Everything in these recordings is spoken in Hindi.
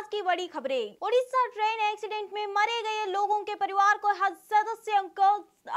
आज की बड़ी खबरें। ओडिशा ट्रेन एक्सीडेंट में मरे गए लोगों के परिवार को हर सदस्य का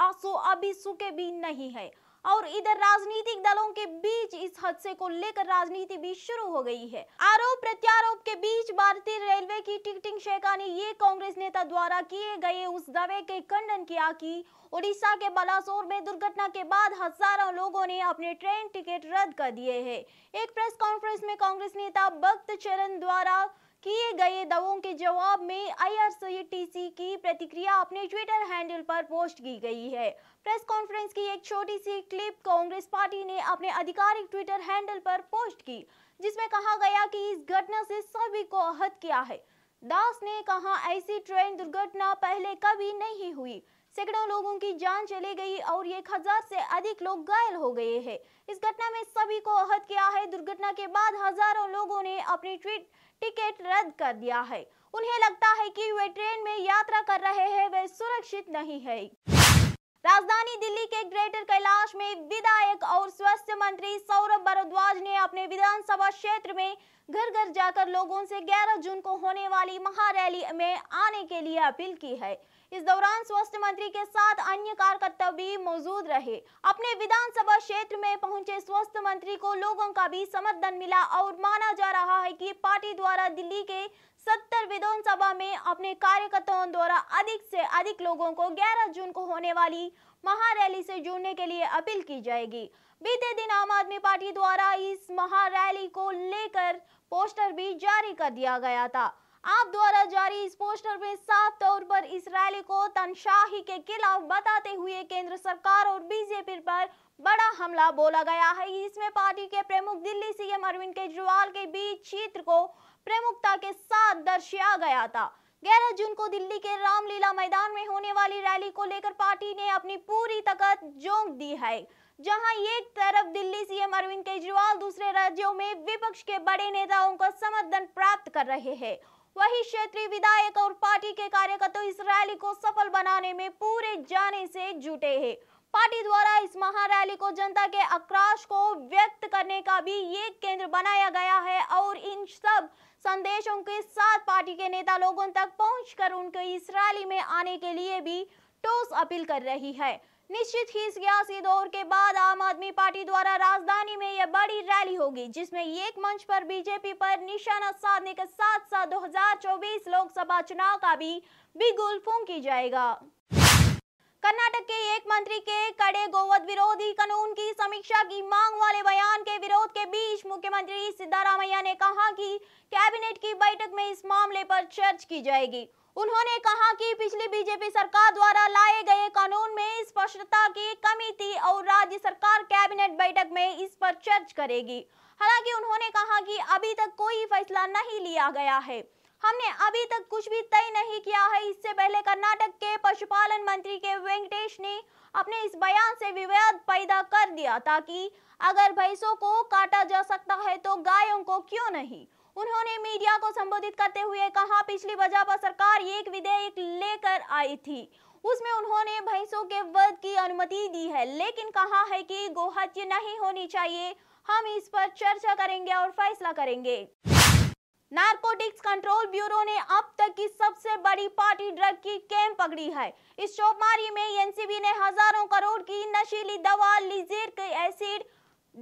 आंसू अभी सूखे भी नहीं है और इधर राजनीतिक दलों के बीच इस हादसे को लेकर राजनीति भी शुरू हो गई है। आरोप प्रत्यारोप के बीच भारतीय रेलवे की टिकटिंग शेखा ने ये कांग्रेस नेता द्वारा किए गए उस दावे के खंडन किया कि ओडिशा के बालासोर में दुर्घटना के बाद हजारों लोगों ने अपने ट्रेन टिकट रद्द कर दिए हैं। एक प्रेस कॉन्फ्रेंस में कांग्रेस नेता भक्त चरण द्वारा किए गए दावों के जवाब में आईआरसीटीसी की प्रतिक्रिया अपने ट्विटर हैंडल पर पोस्ट की गई है। प्रेस कॉन्फ्रेंस की एक छोटी सी क्लिप कांग्रेस पार्टी ने अपने आधिकारिक ट्विटर हैंडल पर पोस्ट की, जिसमें कहा गया कि इस घटना से सभी को आहत किया है। दास ने कहा, ऐसी ट्रेन दुर्घटना पहले कभी नहीं हुई, सैकड़ों लोगों की जान चली गई और 1000 से अधिक लोग घायल हो गए हैं। इस घटना में सभी को आहत किया है। दुर्घटना के बाद हजारों लोगों ने अपने टिकट रद्द कर दिया है। उन्हें लगता है कि वे ट्रेन में यात्रा कर रहे हैं, वे सुरक्षित नहीं है। राजधानी दिल्ली के ग्रेटर कैलाश में विधायक और स्वास्थ्य मंत्री सौरभ भारद्वाज ने अपने विधानसभा क्षेत्र में घर घर जाकर लोगों से 11 जून को होने वाली महारैली में आने के लिए अपील की है। इस दौरान स्वास्थ्य मंत्री के साथ अन्य कार्यकर्ता भी मौजूद रहे। अपने विधानसभा क्षेत्र में पहुंचे स्वास्थ्य मंत्री को लोगों का भी समर्थन मिला और माना जा रहा है कि पार्टी द्वारा दिल्ली के 70 विधानसभा में अपने कार्यकर्ताओं द्वारा अधिक से अधिक लोगों को 11 जून को होने वाली महारैली से जुड़ने के लिए अपील की जाएगी। बीते दिन आम आदमी पार्टी द्वारा इस महारैली को लेकर पोस्टर भी जारी कर दिया गया था। आप द्वारा जारी इस पोस्टर में साफ तौर पर इस रैली को तानाशाही के खिलाफ बताते हुए केंद्र सरकार और बीजेपी पर बड़ा हमला बोला गया है। इसमें पार्टी के प्रमुख दिल्ली सीएम अरविंद केजरीवाल के बीच क्षेत्र को प्रमुखता के साथ दर्शाया गया था। 11 जून को दिल्ली के रामलीला मैदान में होने वाली रैली को लेकर पार्टी ने अपनी पूरी ताकत झोंक दी है। जहां एक तरफ दिल्ली सीएम अरविंद केजरीवाल दूसरे राज्यों में विपक्ष के बड़े नेताओं का समर्थन प्राप्त कर रहे हैं, वही क्षेत्रीय विधायक और पार्टी के कार्यकर्ता इस रैली को सफल बनाने में पूरे जाने से जुटे हैं। पार्टी द्वारा इस महारैली को जनता के आक्रोश को व्यक्त करने का भी एक केंद्र बनाया गया है और इन सब संदेशों के साथ पार्टी के नेता लोगों तक पहुंचकर उनके इस रैली में आने के लिए भी ठोस अपील कर रही है। निश्चित ही इस सियासी दौर के बाद आम आदमी पार्टी द्वारा राजधानी में यह बड़ी रैली होगी, जिसमें एक मंच पर बीजेपी पर निशाना साधने के साथ साथ 2024 लोकसभा चुनाव का भी बिगुल फूंकी जाएगा। कर्नाटक के एक मंत्री के कड़े गोवध विरोधी कानून की समीक्षा की मांग वाले बयान के विरोध के बीच मुख्यमंत्री सिद्धारामैया ने कहा कि कैबिनेट की बैठक में इस मामले पर चर्चा की जाएगी। उन्होंने कहा कि पिछली बीजेपी सरकार द्वारा लाए गए कानून में स्पष्टता की कमी थी और राज्य सरकार कैबिनेट बैठक में इस पर चर्चा करेगी। हालांकि उन्होंने कहा कि अभी तक कोई फैसला नहीं लिया गया है, हमने अभी तक कुछ भी तय नहीं किया है। इससे पहले कर्नाटक के पशुपालन मंत्री के वेंकटेश ने अपने इस बयान से विवाद पैदा कर दिया था कि अगर भैंसों को काटा जा सकता है तो गायों को क्यों नहीं। उन्होंने मीडिया को संबोधित करते हुए कहा, पिछली भाजपा सरकार एक विधेयक लेकर आई थी, उसमें उन्होंने भैंसों के वध की अनुमति दी है, लेकिन कहा है कि गोहत्या नहीं होनी चाहिए, हम इस पर चर्चा करेंगे और फैसला करेंगे। नारकोटिक्स कंट्रोल ब्यूरो ने अब तक की सबसे बड़ी पार्टी ड्रग की कैंप पकड़ी है। इस छापेमारी में एनसीबी ने हजारों करोड़ की नशीली दवा लिजर्गिक एसिड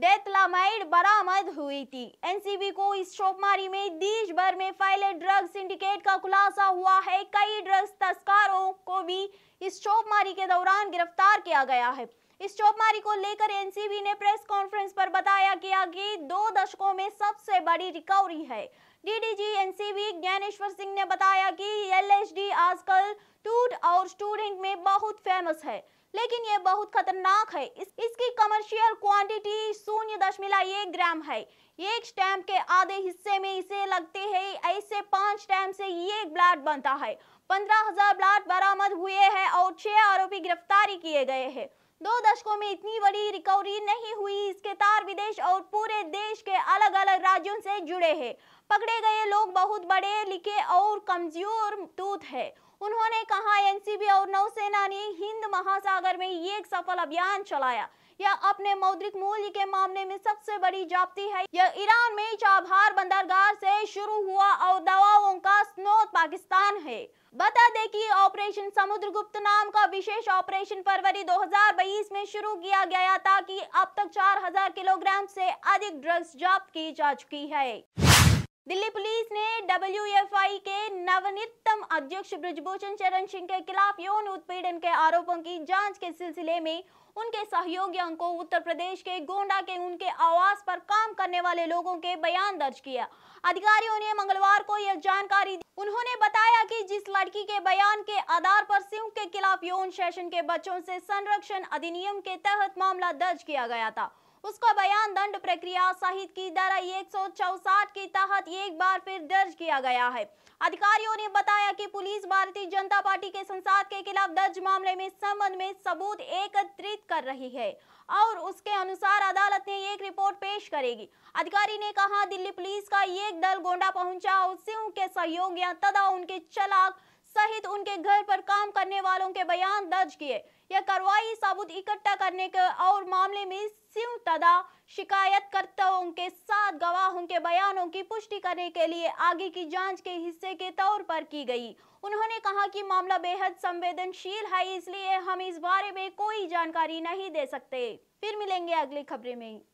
डेथलामाइड बरामद हुई थी। एनसीबी को इस छापेमारी में देश भर में फैले ड्रग सिंडिकेट का खुलासा हुआ है। कई ड्रग्स तस्करों को भी इस छापेमारी के दौरान गिरफ्तार किया गया है। इस छापेमारी को लेकर एनसीबी ने प्रेस कॉन्फ्रेंस पर बताया किया कि 2 दशकों में सबसे बड़ी रिकवरी है। डीडीजी एनसीबी ज्ञानेश्वर सिंह ने बताया कि एलएसडी आजकल टूट और स्टूडेंट में बहुत फेमस है, लेकिन ये बहुत खतरनाक है। इसकी कमर्शियल क्वांटिटी 0.1 ग्राम है। एक स्टैम्प के आधे हिस्से में इसे लगते हैं, ऐसे 5 स्टैम्प से 1 ब्लाट बनता है। 15,000 ब्लाट बरामद हुए हैं और 6 आरोपी गिरफ्तारी किए गए हैं। 2 दशकों में इतनी बड़ी रिकवरी नहीं हुई। इसके तार विदेश और पूरे देश के अलग अलग राज्यों से जुड़े हैं। पकड़े गए लोग बहुत बड़े, लिखे और कमजोर दूत है। उन्होंने कहा, एनसीबी और नौसेना ने हिंद महासागर में एक सफल अभियान चलाया। यह अपने मौद्रिक मूल्य के मामले में सबसे बड़ी जाप्ती है। यह ईरान में चाबहार बंदरगाह से शुरू हुआ और दवाओं का पाकिस्तान है। बता दें कि ऑपरेशन समुद्रगुप्त नाम का विशेष ऑपरेशन फरवरी 2022 में शुरू किया गया था कि अब तक 4000 किलोग्राम से अधिक ड्रग्स जब्त की जा चुकी है। दिल्ली पुलिस ने WFI के नवनियुक्त अध्यक्ष बृजभूषण चरण सिंह के खिलाफ यौन उत्पीड़न के आरोपों की जांच के सिलसिले में उनके सहयोगियों को उत्तर प्रदेश के गोंडा के उनके आवास पर काम करने वाले लोगों के बयान दर्ज किया। अधिकारियों ने मंगलवार को यह जानकारी दी। उन्होंने बताया कि जिस लड़की के बयान के आधार पर सिंह के खिलाफ यौन शोषण के बच्चों से संरक्षण अधिनियम के तहत मामला दर्ज किया गया था, उसका बयान दंड प्रक्रिया सहित की धारा 164 के तहत एक बार फिर दर्ज किया गया है। अधिकारियों ने बताया कि पुलिस भारतीय जनता पार्टी के संसद के खिलाफ दर्ज मामले में संबंध में सबूत एकत्रित कर रही है और उसके अनुसार अदालत ने एक रिपोर्ट पेश करेगी। अधिकारी ने कहा, दिल्ली पुलिस का एक दल गोंडा पहुंचा और सिंह के सहयोगियों तथा उनके चालक सहित उनके घर पर काम करने वालों के बयान दर्ज किए। यह कार्रवाई सबूत इकट्ठा करने के और मामले में सिंह तथा शिकायतकर्ताओं के साथ गवाहों के बयानों की पुष्टि करने के लिए आगे की जांच के हिस्से के तौर पर की गई। उन्होंने कहा कि मामला बेहद संवेदनशील है, इसलिए हम इस बारे में कोई जानकारी नहीं दे सकते। फिर मिलेंगे अगली खबरें में।